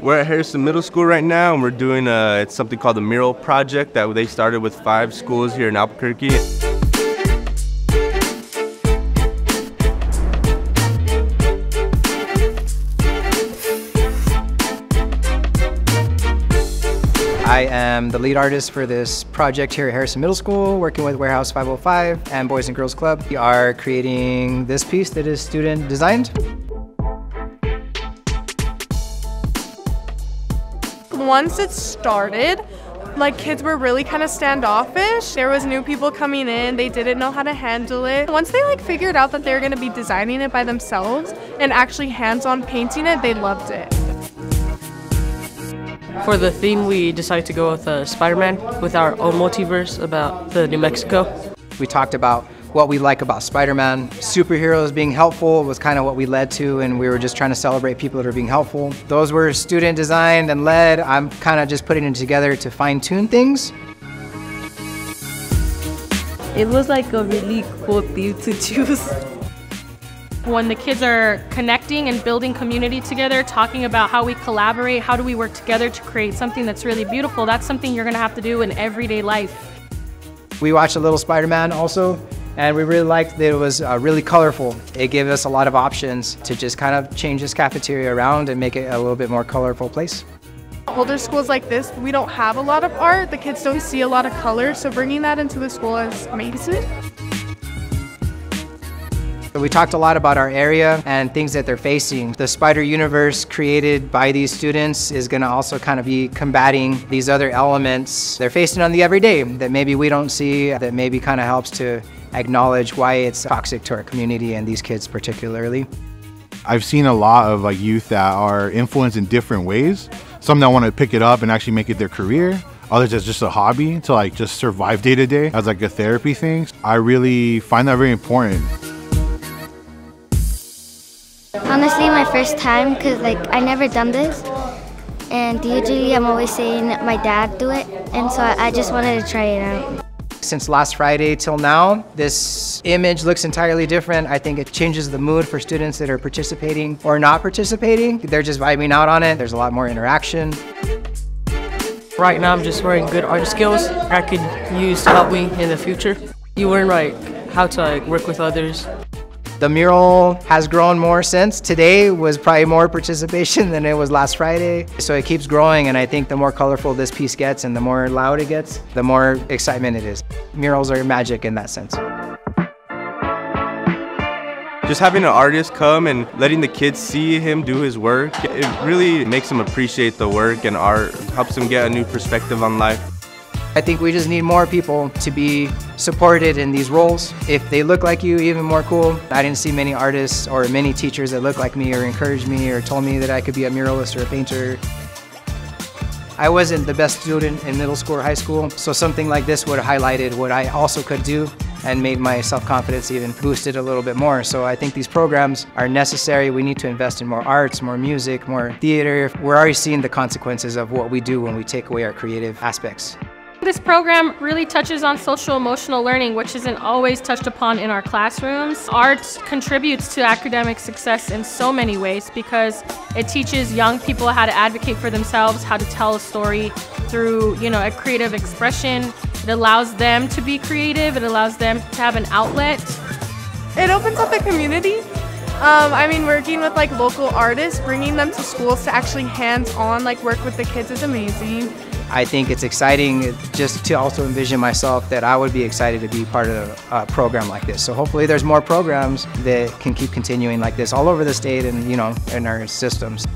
We're at Harrison Middle School right now, and we're doing it's something called the mural project that they started with 5 schools here in Albuquerque. I am the lead artist for this project here at Harrison Middle School, working with Warehouse 505 and Boys and Girls Club. We are creating this piece that is student designed. Once it started, kids were really kind of standoffish. There was new people coming in, they didn't know how to handle it. Once they figured out that they were going to be designing it by themselves and actually hands-on painting it, they loved it. For the theme, we decided to go with Spider-Man with our own multiverse about the New Mexico. We talked about what we like about Spider-Man. Superheroes being helpful was kind of what we led to, and we were just trying to celebrate people that are being helpful. Those were student designed and led. I'm kind of just putting it together to fine-tune things. It was a really cool theme to choose. When the kids are connecting and building community together, talking about how we collaborate, how do we work together to create something that's really beautiful, that's something you're gonna have to do in everyday life. We watched a little Spider-Man also, and we really liked that it was really colorful. It gave us a lot of options to just kind of change this cafeteria around and make it a little bit more colorful place. Older schools like this, we don't have a lot of art. The kids don't see a lot of color, so bringing that into the school is amazing. We talked a lot about our area and things that they're facing. The spider universe created by these students is going to also kind of be combating these other elements they're facing on the everyday that maybe we don't see, that maybe kind of helps to acknowledge why it's toxic to our community and these kids particularly. I've seen a lot of youth that are influenced in different ways. Some that want to pick it up and actually make it their career. Others as just a hobby to just survive day to day as a therapy thing. I really find that very important. Honestly, my first time, because I never done this, and usually I'm always saying my dad do it, and so I just wanted to try it out. Since last Friday till now, this image looks entirely different. I think it changes the mood for students that are participating or not participating. They're just vibing out on it. There's a lot more interaction. Right now I'm just wearing good art skills I could use to help me in the future. You learn how to work with others. The mural has grown more since. Today was probably more participation than it was last Friday. So it keeps growing, and I think the more colorful this piece gets and the more loud it gets, the more excitement it is. Murals are magic in that sense. Just having an artist come and letting the kids see him do his work, it really makes them appreciate the work and art, helps them get a new perspective on life. I think we just need more people to be supported in these roles. If they look like you, even more cool. I didn't see many artists or many teachers that looked like me or encouraged me or told me that I could be a muralist or a painter. I wasn't the best student in middle school or high school, so something like this would have highlighted what I also could do and made my self-confidence even boosted a little bit more. So I think these programs are necessary. We need to invest in more arts, more music, more theater. We're already seeing the consequences of what we do when we take away our creative aspects. This program really touches on social-emotional learning, which isn't always touched upon in our classrooms. Art contributes to academic success in so many ways because it teaches young people how to advocate for themselves, how to tell a story through, a creative expression. It allows them to be creative. It allows them to have an outlet. It opens up the community. Working with local artists, bringing them to schools to actually hands-on work with the kids is amazing. I think it's exciting just to also envision myself that I would be excited to be part of a program like this. So hopefully there's more programs that can keep continuing like this all over the state and in our systems.